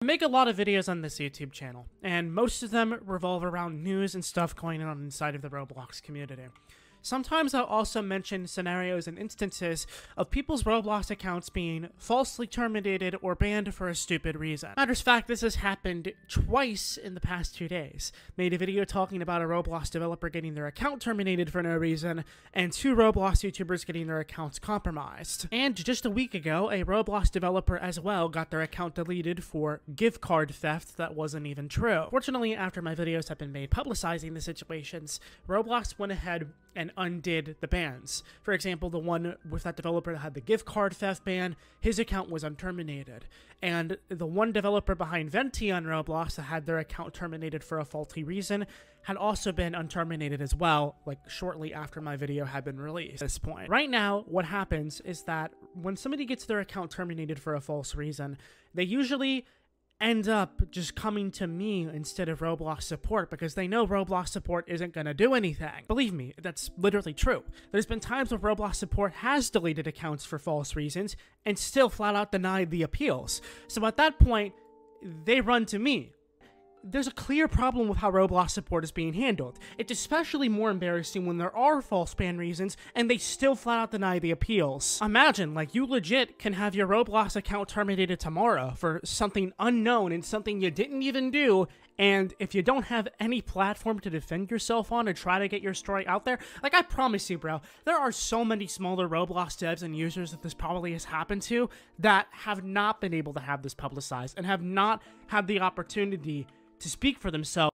I make a lot of videos on this YouTube channel, and most of them revolve around news and stuff going on inside of the Roblox community. Sometimes I'll also mention scenarios and instances of people's Roblox accounts being falsely terminated or banned for a stupid reason. Matter of fact, this has happened twice in the past 2 days. Made a video talking about a Roblox developer getting their account terminated for no reason, and 2 Roblox YouTubers getting their accounts compromised. And just a week ago, a Roblox developer as well got their account deleted for gift card theft that wasn't even true. Fortunately, after my videos have been made publicizing the situations, Roblox went ahead and undid the bans. For example, the one with that developer that had the gift card theft ban, his account was unterminated. And the one developer behind Venti on Roblox that had their account terminated for a faulty reason had also been unterminated as well, like shortly after my video had been released at this point. Right now, what happens is that when somebody gets their account terminated for a false reason, they usually end up just coming to me instead of Roblox support because they know Roblox support isn't going to do anything. Believe me, that's literally true. There's been times where Roblox support has deleted accounts for false reasons and still flat out denied the appeals. So at that point, they run to me. There's a clear problem with how Roblox support is being handled. It's especially more embarrassing when there are false ban reasons and they still flat out deny the appeals. Imagine, like, you legit can have your Roblox account terminated tomorrow for something unknown and something you didn't even do, and if you don't have any platform to defend yourself on and try to get your story out there, like, I promise you, bro, there are so many smaller Roblox devs and users that this probably has happened to that have not been able to have this publicized and have not had the opportunity to speak for themselves.